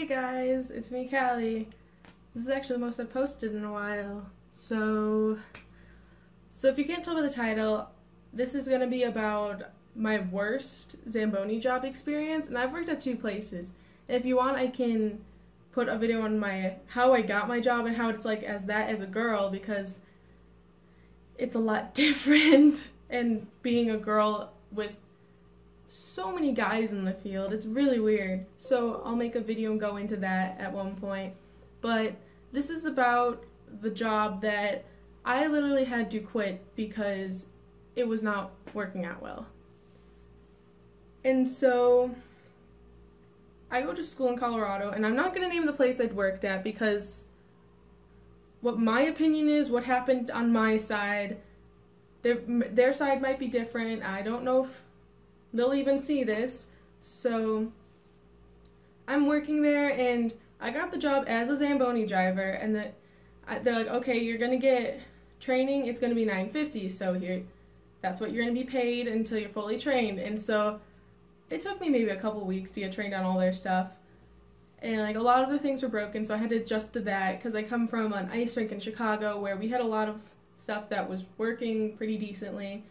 Hey guys, it's me, Callie. This is actually the most I've posted in a while. So if you can't tell by the title, this is going to be about my worst Zamboni job experience, and I've worked at two places. And if you want, I can put a video on how I got my job and how it's like as a girl, because it's a lot different, and being a girl with so many guys in the field, it's really weird. So I'll make a video and go into that at one point. But this is about the job that I literally had to quit because it was not working out well. And so I go to school in Colorado, and I'm not going to name the place I'd worked at because what my opinion is, what happened on my side, their side might be different. I don't know if they'll even see this. So I'm working there, and I got the job as a Zamboni driver, and they're like, okay, you're gonna get training, it's gonna be $9.50, so here, that's what you're gonna be paid until you're fully trained. And so it took me maybe a couple weeks to get trained on all their stuff, and like a lot of the things were broken, so I had to adjust to that, because I come from an ice rink in Chicago where we had a lot of stuff that was working pretty decently.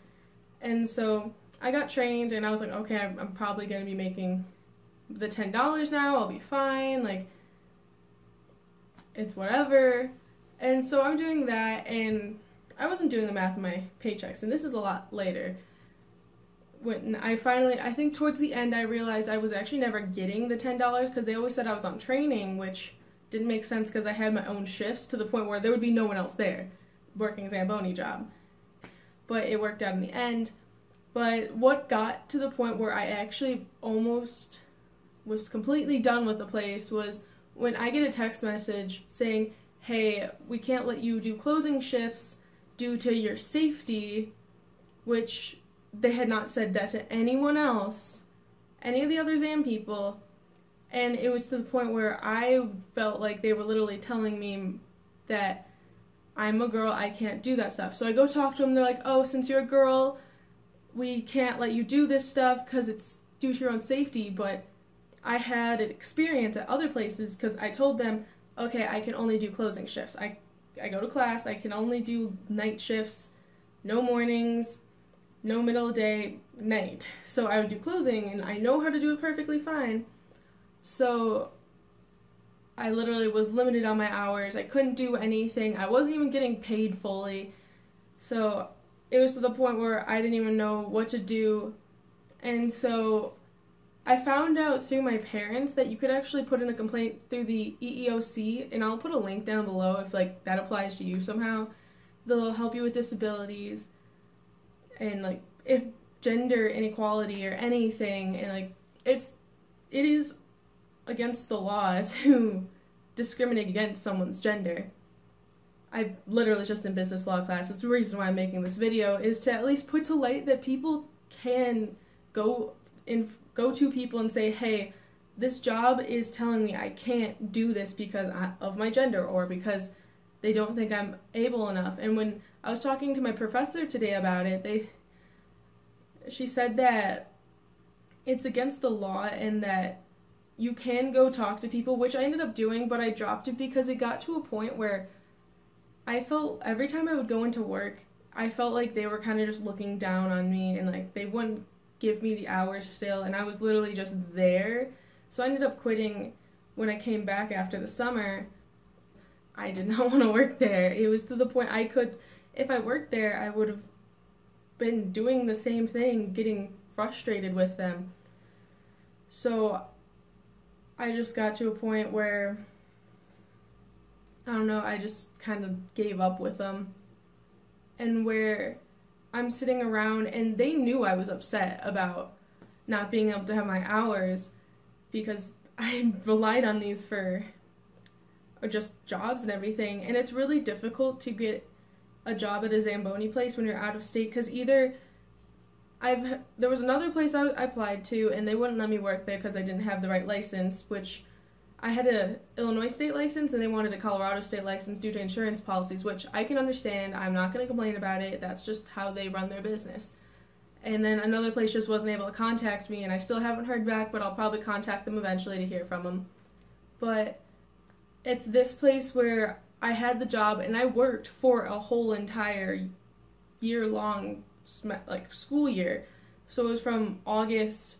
And so I got trained, and I was like, okay, I'm probably going to be making the $10 now, I'll be fine, like, it's whatever. And so I'm doing that, and I wasn't doing the math of my paychecks, and this is a lot later. When I finally, I think towards the end, I realized I was actually never getting the $10, because they always said I was on training, which didn't make sense because I had my own shifts to the point where there would be no one else there working a Zamboni job. But it worked out in the end. But what got to the point where I actually almost was completely done with the place was when I get a text message saying, hey, we can't let you do closing shifts due to your safety, which they had not said that to anyone else, any of the other Zam people. And it was to the point where I felt like they were literally telling me that I'm a girl, I can't do that stuff. So I go talk to them, they're like, oh, since you're a girl, we can't let you do this stuff because it's due to your own safety. But I had an experience at other places because I told them, okay, I can only do closing shifts. I go to class, I can only do night shifts, no mornings, no middle day, night. So I would do closing, and I know how to do it perfectly fine. So I literally was limited on my hours. I couldn't do anything. I wasn't even getting paid fully. So it was to the point where I didn't even know what to do. And so I found out through my parents that you could actually put in a complaint through the EEOC, and I'll put a link down below if like that applies to you somehow. They'll help you with disabilities and like if gender inequality or anything, and like it is against the law to discriminate against someone's gender. I literally just in business law class. It's the reason why I'm making this video, is to at least put to light that people can go to people and say, hey, this job is telling me I can't do this because of my gender, or because they don't think I'm able enough. And when I was talking to my professor today about it, she said that it's against the law and that you can go talk to people, which I ended up doing, but I dropped it because it got to a point where I felt every time I would go into work, I felt like they were kind of just looking down on me, and like they wouldn't give me the hours still, and I was literally just there. So I ended up quitting when I came back after the summer. I did not want to work there. It was to the point I could, if I worked there, I would have been doing the same thing, getting frustrated with them. So I just got to a point where I don't know, I just kind of gave up with them. And where I'm sitting around, and they knew I was upset about not being able to have my hours because I relied on these for just jobs and everything. And it's really difficult to get a job at a Zamboni place when you're out of state, because either there was another place I applied to, and they wouldn't let me work there because I didn't have the right license, which I had an Illinois state license, and they wanted a Colorado state license due to insurance policies, which I can understand. I'm not going to complain about it. That's just how they run their business. And then another place just wasn't able to contact me, and I still haven't heard back, but I'll probably contact them eventually to hear from them. but it's this place where I had the job and I worked for a whole entire year-long school year. So it was from August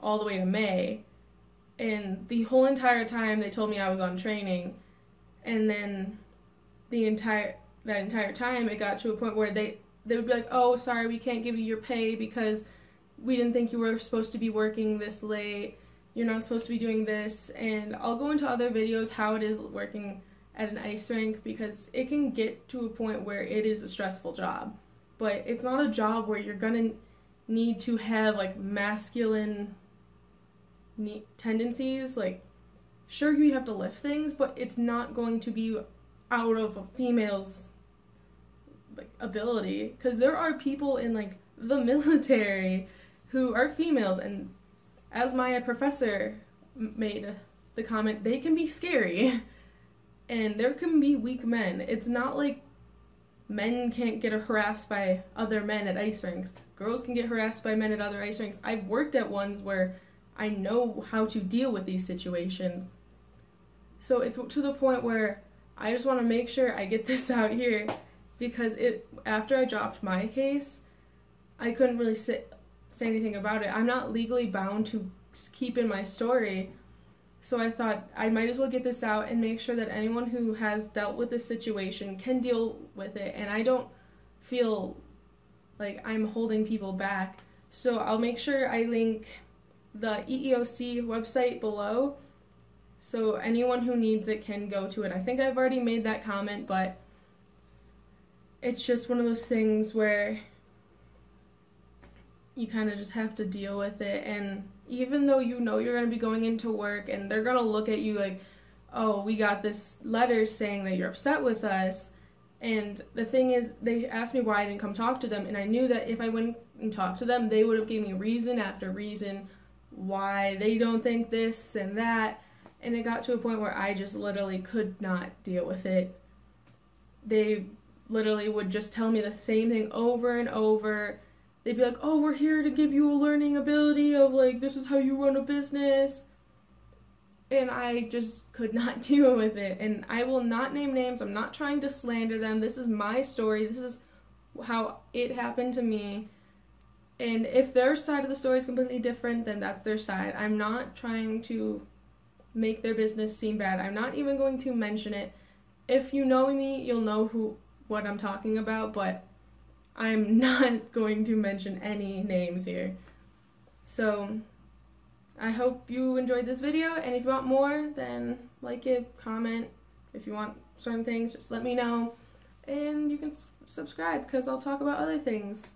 all the way to May, and the whole entire time they told me I was on training, and then that entire time it got to a point where they would be like, oh, sorry, we can't give you your pay because we didn't think you were supposed to be working this late, you're not supposed to be doing this. And I'll go into other videos how it is working at an ice rink, because it can get to a point where it is a stressful job, but it's not a job where you're gonna need to have like masculine tendencies. Like, sure, you have to lift things, but it's not going to be out of a female's like ability, because there are people in like the military who are females, and as my professor made the comment, they can be scary and there can be weak men. It's not like men can't get harassed by other men at ice rinks. Girls can get harassed by men at other ice rinks. I've worked at ones where I know how to deal with these situations. So it's to the point where I just want to make sure I get this out here, because after I dropped my case, I couldn't really say anything about it. I'm not legally bound to keep in my story, so I thought I might as well get this out and make sure that anyone who has dealt with this situation can deal with it, and I don't feel like I'm holding people back. So I'll make sure I link the EEOC website below, so anyone who needs it can go to it. I think I've already made that comment, but it's just one of those things where you kind of just have to deal with it. And even though you know you're going to be going into work and they're going to look at you like, oh, we got this letter saying that you're upset with us. And the thing is, they asked me why I didn't come talk to them, and I knew that if I went and talked to them, they would have given me reason after reason why they don't think this and that. And it got to a point where I just literally could not deal with it. They literally would just tell me the same thing over and over. They'd be like, oh, we're here to give you a learning ability of, like, this is how you run a business. And I just could not deal with it. And I will not name names. I'm not trying to slander them. This is my story. This is how it happened to me. And if their side of the story is completely different, then that's their side. I'm not trying to make their business seem bad. I'm not even going to mention it. If you know me, you'll know what I'm talking about, but I'm not going to mention any names here. So I hope you enjoyed this video, and if you want more, then like it, comment. If you want certain things, just let me know, and you can subscribe, because I'll talk about other things.